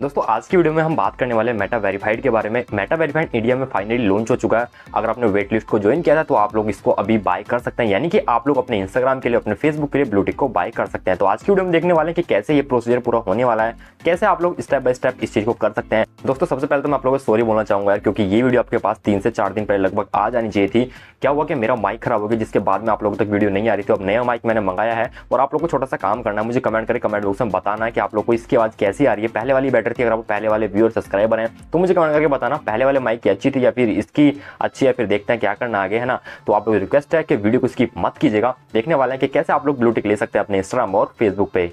दोस्तों आज की वीडियो में हम बात करने वाले हैं मेटा वेरीफाइड के बारे में। मेटा वेरीफाइड इंडिया में फाइनली लॉन्च हो चुका है। अगर आपने वेट लिस्ट को ज्वाइन किया था तो आप लोग इसको अभी बाय कर सकते हैं, यानी कि आप लोग अपने इंस्टाग्राम के लिए, अपने फेसबुक के लिए ब्लू टिक को बाय कर सकते हैं। तो आज की वीडियो में देखने वाले हैं कि कैसे ये प्रोसीजर पूरा होने वाला है, कैसे आप लोग स्टेप बाय स्टेप इस चीज को कर सकते हैं। दोस्तों सबसे पहले तो मैं आप लोगों को सॉरी बोलना चाहूंगा क्योंकि ये वीडियो आपके पास 3 से 4 दिन पहले लगभग आ जानी चाहिए थी। क्या हुआ कि मेरा माइक खराब हो गया, जिसके बाद में आप लोगों तक वीडियो नहीं आ रही थी। अब नया माइक मैंने मंगाया है और आप लोगों को छोटा सा काम करना है, मुझे कमेंट करके कमेंट बॉक्स में बताना है कि आप लोगों को इसकी आवाज कैसी आ रही है। पहले वाली बेटर थी, अगर आप पहले वाले व्यूअर सब्सक्राइबर हैं तो मुझे कमेंट करके बताना पहले वाले माइक की अच्छी थी या फिर इसकी अच्छी है, फिर देखते हैं क्या करना आगे, है ना। तो आप लोग रिक्वेस्ट है कि वीडियो को स्किप मत कीजिएगा, देखने वाला है कि कैसे आप लोग ब्लू टिक ले सकते हैं अपने इंस्टाग्राम और फेसबुक पे।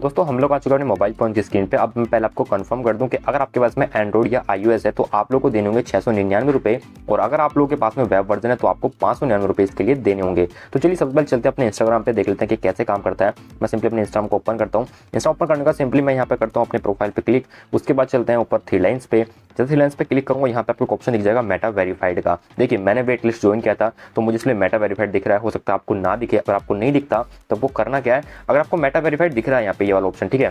दोस्तों हम लोग आ चुके हैं मोबाइल फोन की स्क्रीन पे। अब मैं पहले आपको कंफर्म कर दूं कि अगर आपके पास में एंड्रॉइड या आईओएस है तो आप लोग को देने होंगे 699 रुपये, और अगर आप लोगों के पास में वेब वर्जन है तो आपको 599 रुपये इसके लिए देने होंगे। तो चलिए सबसे पहले चलते हैं अपने इंस्टाग्राम पे, देख लेते हैं कि कैसे काम करता है। मैं सिंपली अपने इंस्टाग्राम को ओपन करता हूँ। इंस्टाग्राम ओपन करने का सिंपली मैं यहाँ पे करता हूँ अपने प्रोफाइल पे क्लिक। उसके बाद चलते हैं ऊपर 3 लाइन्स पे। जब 3 लाइन्स पे क्लिक करूँगा यहाँ पे आपको ऑप्शन दिख जाएगा मेटा वेरीफाइड का। देखिए मैंने वेट लिस्ट ज्वाइन किया था तो मुझे इसलिए मेटा वेरीफाइड दिख रहा है, हो सकता है आपको ना दिखे। अगर आपको नहीं दिखता तो वो करना क्या है, अगर आपको मेटा वेरीफाइड दिख रहा है यहाँ पे ये वाला ऑप्शन, ठीक है,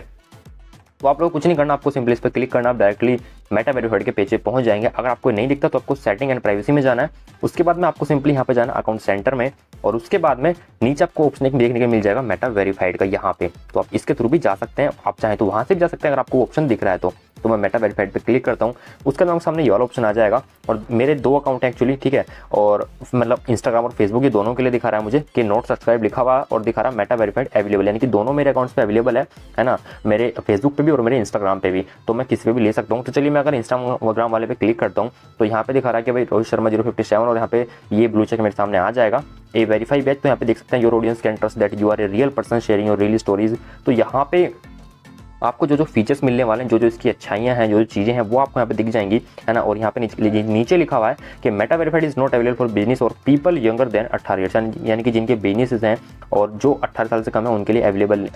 तो आप लोग कुछ नहीं करना, आपको सिंपली इस पर क्लिक करना, आप डायरेक्टली मेटा वेरीफाइड के पेज पे पहुंच जाएंगे। अगर आपको नहीं दिखता तो आपको सेटिंग एंड प्राइवेसी में जाना है। उसके बाद में आपको सिंपली यहाँ पे जाना अकाउंट सेंटर में, और उसके बाद में नीचे आपको ऑप्शन देखने को मिल जाएगा मेटा वेरीफाइड का यहाँ पे, तो आप इसके थ्रू भी जा सकते हैं। आप चाहें तो वहाँ से भी जा सकते हैं अगर आपको ऑप्शन दिख रहा है तो मैं मेटा वेरीफाइड पे क्लिक करता हूँ। उसके बाद सामने ये वाला ऑप्शन आ जाएगा, और मेरे 2 अकाउंट हैं एक्चुअली, ठीक है, और मतलब इंस्टाग्राम और फेसबुक ये दोनों के लिए दिखा रहा है मुझे कि नॉट सब्सक्राइब लिखा हुआ और दिखा रहा है मेटा वेरीफाइड अवेलेबल, यानी कि दोनों मेरे अकाउंट्स पे अवेलेबल है ना, मेरे फेसबुक पे भी और मेरे इंस्टाग्राम पे भी, तो मैं किसी पे भी ले सकता हूँ। तो चलिए मैं अगर इंस्टाग्राम वाले पे क्लिक करता हूँ तो यहाँ पे दिखा रहा है कि भाई रोहित शर्मा 057, और यहाँ पे ये ब्लू चेक मेरे सामने आ जाएगा ए वेरीफाई बैच। तो यहाँ पे देख सकते हैं your audience can trust that you are a real person sharing your real stories. तो यहाँ पे आपको जो जो फीचर्स मिलने वाले हैं, जो जो इसकी अच्छाइयाँ हैं, जो जो चीज़ें हैं वो आपको यहाँ पे दिख जाएंगी, है ना। और यहाँ पे नीचे लिखा हुआ है कि Meta verified is not available for business और पीपल यंगर देन 18 ईयर्स, यानी कि जिनके बिजनेसेस हैं और जो 18 साल से कम है उनके लिए अवेलेबल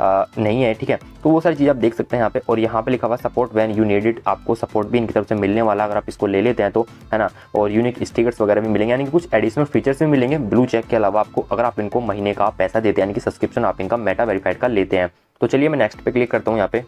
नहीं है, ठीक है। तो वो सारी चीज़ आप देख सकते हैं यहाँ पे। और यहाँ पे लिखा हुआ support when you need it, आपको सपोर्ट भी इनकी तरफ से मिलने वाला अगर आप इसको ले लेते हैं तो, है ना। और यूनिक स्टिकर्स वगैरह भी मिलेंगे, यानी कि कुछ एडिशनल फीचर्स भी मिलेंगे ब्लू चेक के अलावा आपको, अगर आप इनको महीने का पैसा देते हैं, यानी कि सब्सक्रिप्शन आप इनका मेटा वेरीफाइड का लेते हैं। तो चलिए मैं नेक्स्ट पे क्लिक करता हूँ। यहाँ पे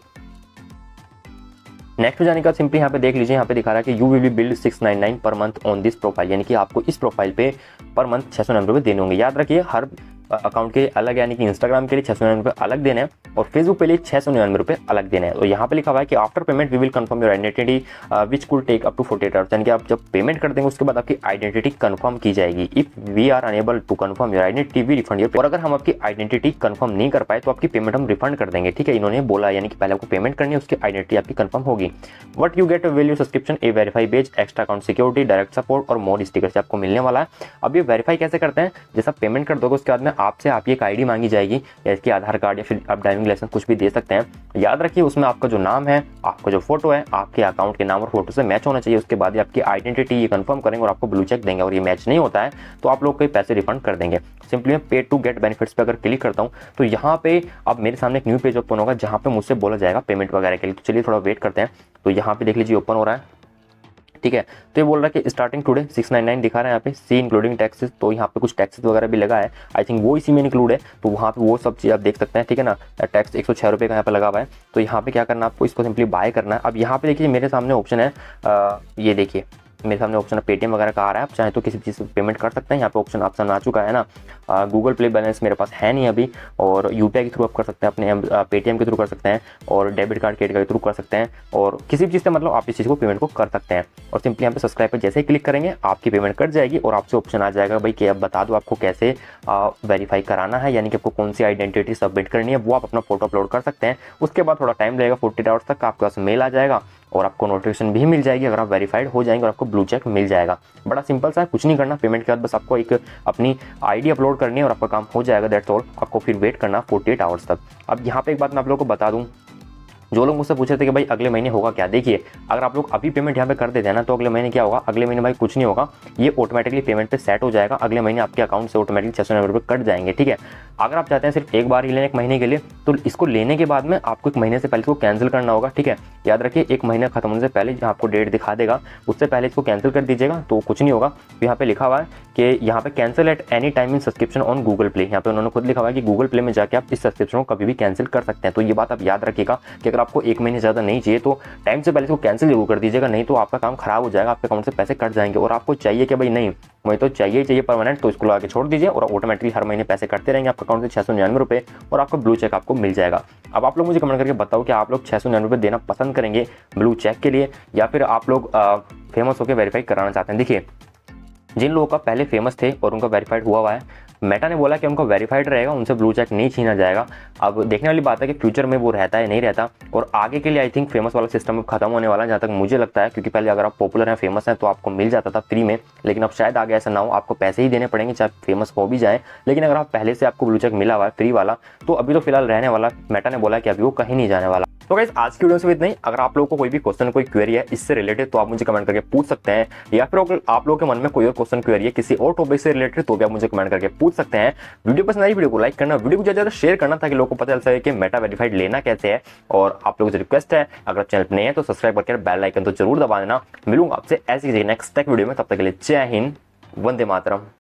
नेक्स्ट जाने का सिंपली यहाँ पे देख लीजिए, यहाँ पे दिखा रहा है कि यू विल बी बिल्ड 699 पर मंथ ऑन दिस प्रोफाइल, यानी कि आपको इस प्रोफाइल पे पर मंथ 699 रुपये देने होंगे। याद रखिए हर अकाउंट के लिए अलग, यानी कि इंस्टाग्राम के लिए 699 रुपये अलग देने हैं और फेसबुक के लिए 699 रुपये अलग देने हैं। और यहाँ पे लिखा हुआ है कि after payment we will confirm your identity which could take up to 48 hours, यानी कि आप जब पेमेंट कर देंगे उसके बाद आपकी आइडेंटिटी कंफर्म की जाएगी। If we are unable to confirm your identity we refund your, और अगर हम आपकी आइडेंटिटी कंफर्म नहीं कर पाए तो आपकी पेमेंट हम रिफंड कर देंगे, ठीक है, इन्होंने बोला। यानी कि पहले आपको पेमेंट करनी है, उसकी आइडेंटिटी आपकी कंफर्म होगी। What you get a value subscription a verify badge extra account security direct support और मोर स्टिकर्स आपको मिलने वाला है। अब ये वेरीफाई कैसे करते हैं, जैसा पेमेंट कर दोगे उसके बाद आपसे आपकी एक आईडी मांगी जाएगी, या इसकी आधार कार्ड या फिर आप ड्राइविंग लाइसेंस कुछ भी दे सकते हैं। याद रखिए उसमें आपका जो नाम है, आपका जो फोटो है, आपके अकाउंट के नाम और फोटो से मैच होना चाहिए। उसके बाद आपकी आइडेंटिटी ये कंफर्म करेंगे और आपको ब्लू चेक देंगे, और ये मैच नहीं होता है तो आप लोग को पैसे रिफंड कर देंगे। सिंपली मैं पे टू गेट बेनिफिट्स पर अगर क्लिक करता हूँ तो यहाँ पे अब मेरे सामने एक न्यू पेज ओपन होगा जहाँ पे मुझसे बोला जाएगा पेमेंट वगैरह के लिए। तो चलिए थोड़ा वेट करते हैं। तो यहाँ पे देख लीजिए ओपन हो रहा है, ठीक है। तो ये बोल रहा है कि स्टार्टिंग टुडे 699 दिखा रहा है यहाँ पे, सी इंक्लूडिंग टैक्सेस, तो यहाँ पे कुछ टैक्सेस वगैरह भी लगा है, आई थिंक वो इसी में इंक्लूड है, तो वहाँ पे वो सब चीज़ आप देख सकते हैं, ठीक है ना। टैक्स 106 रुपये का यहाँ पे लगा हुआ है। तो यहाँ पे क्या करना है, आपको इसको सिंपली बाय करना है। अब यहाँ पे देखिए मेरे सामने ऑप्शन है, ये देखिए मेरे सामने ऑप्शन पेटीएम वगैरह का आ रहा है, आप चाहे तो किसी चीज़ से पेमेंट कर सकते हैं। यहाँ पे ऑप्शन आप सामने आ चुका है ना। गूगल प्ले बैलेंस मेरे पास है नहीं अभी, और यूपीआई के थ्रू आप कर सकते हैं, अपने पेटीएम के थ्रू कर सकते हैं, और डेबिट कार्ड क्रेडिट कार्ड के थ्रू कर सकते हैं, और किसी भी चीज़ से मतलब आप इस चीज़ को पेमेंट को कर सकते हैं। और सिंपली यहाँ पे सब्सक्राइब पर जैसे ही क्लिक करेंगे आपकी पेमेंट कट जाएगी, और आपसे ऑप्शन आ जाएगा भाई कि आप बता दो आपको कैसे वेरीफाई कराना है, यानी कि आपको कौन सी आइडेंटिटी सबमिट करनी है, वो आप अपना फोटो अपलोड कर सकते हैं। उसके बाद थोड़ा टाइम लगेगा, 48 आवर्स तक आपके पास मेल आ जाएगा और आपको नोटिफिकेशन भी मिल जाएगी अगर आप वेरीफाइड हो जाएंगे, और आपको ब्लू चेक मिल जाएगा। बड़ा सिंपल सा है, कुछ नहीं करना। पेमेंट के बाद बस आपको एक अपनी आईडी अपलोड करनी है और आपका काम हो जाएगा, दैट्स ऑल। आपको फिर वेट करना 48 आवर्स तक। अब यहाँ पे एक बात मैं आप लोगों को बता दूँ, जो लोग मुझसे पूछ रहे थे कि भाई अगले महीने होगा क्या, देखिए अगर आप लोग अभी पेमेंट यहाँ पे कर देते हैं ना तो अगले महीने क्या होगा, अगले महीने भाई कुछ नहीं होगा, ये ऑटोमेटिकली पेमेंट पे सेट हो जाएगा। अगले महीने आपके अकाउंट से ऑटोमेटिकली 699 रुपये कट जाएंगे, ठीक है। अगर आप चाहते हैं सिर्फ एक बार ही लेने एक महीने के लिए, तो इसको लेने के बाद में आपको एक महीने से पहले इसको कैंसिल करना होगा, ठीक है। याद रखिए एक महीना खत्म होने से पहले जहाँ आपको डेट दिखा देगा उससे पहले इसको कैंसिल कर दीजिएगा तो कुछ नहीं होगा। यहाँ पे लिखा हुआ है कि यहाँ पे cancel at any time in subscription on Google Play, यहाँ पे उन्होंने खुद लिखा हुआ है कि गूगल प्ले में जाकर आप इस सब्सक्रिप्शन को कभी भी कैंसिल कर सकते हैं। तो ये बात आप याद रखिएगा कि अगर आपको एक महीने ज़्यादा नहीं चाहिए तो टाइम से पहले इसको कैंसिल जरूर कर दीजिएगा, नहीं तो आपका काम खराब हो जाएगा, आपके अकाउंट से पैसे कट जाएंगे। और आपको चाहिए कि भाई नहीं मैं तो चाहिए चाहिए परमानेंट, तो इसको लगा के छोड़ दीजिए और ऑटोमेटिकली हर महीने पैसे कटते रहेंगे आपके अकाउंट से 699 रुपये और आपको ब्लू चेक आपको मिल जाएगा। अब आप लोग मुझे कमेंट करके बताओ कि आप लोग 699 रुपये देना पसंद करेंगे ब्लू चेक के लिए या फिर आप लोग फेमस होकर वेरीफाई कराना चाहते हैं। देखिए जिन लोगों का पहले फेमस थे और उनका वेरीफाइड हुआ है, मेटा ने बोला कि उनका वेरीफाइड रहेगा, उनसे ब्लू चेक नहीं छीना जाएगा। अब देखने वाली बात है कि फ्यूचर में वो रहता है नहीं रहता, और आगे के लिए आई थिंक फेमस वाला सिस्टम खत्म होने वाला है जहाँ तक मुझे लगता है, क्योंकि पहले अगर आप पॉपुलर हैं फेमस हैं तो आपको मिल जाता था फ्री में, लेकिन अब शायद आगे ऐसा ना हो, आपको पैसे ही देने पड़ेंगे चाहे फेमस हो भी जाएँ। लेकिन अगर आप पहले से आपको ब्लू चेक मिला हुआ है फ्री वाला तो अभी तो फिलहाल रहने वाला, मेटा ने बोला कि अभी वो कहीं नहीं जाने वाला। तो गाइस आज की वीडियो से इतना ही। अगर आप लोगों को कोई भी क्वेश्चन कोई क्वेरी है इससे रिलेटेड तो आप मुझे कमेंट करके पूछ सकते हैं, या फिर अगर आप लोगों के मन में कोई और क्वेश्चन क्वेरी है किसी और टॉपिक से रिलेटेड तो भी आप मुझे कमेंट करके पूछ सकते हैं। वीडियो पसंद आई वीडियो को लाइक करना, वीडियो को ज़्यादा शेयर करना ताकि लोगों को पता चल सके कि मेटा वेरीफाइड लेना कैसे है। और आप लोगों से रिक्वेस्ट है अगर आप चैनल पर नए हैं तो सब्सक्राइब करके बेल आइकन तो जरूर दबा देना। मिलूंगा आपसे ऐसी नेक्स्ट टेक वीडियो में, तब तक के लिए जय हिंद, वंदे मातरम।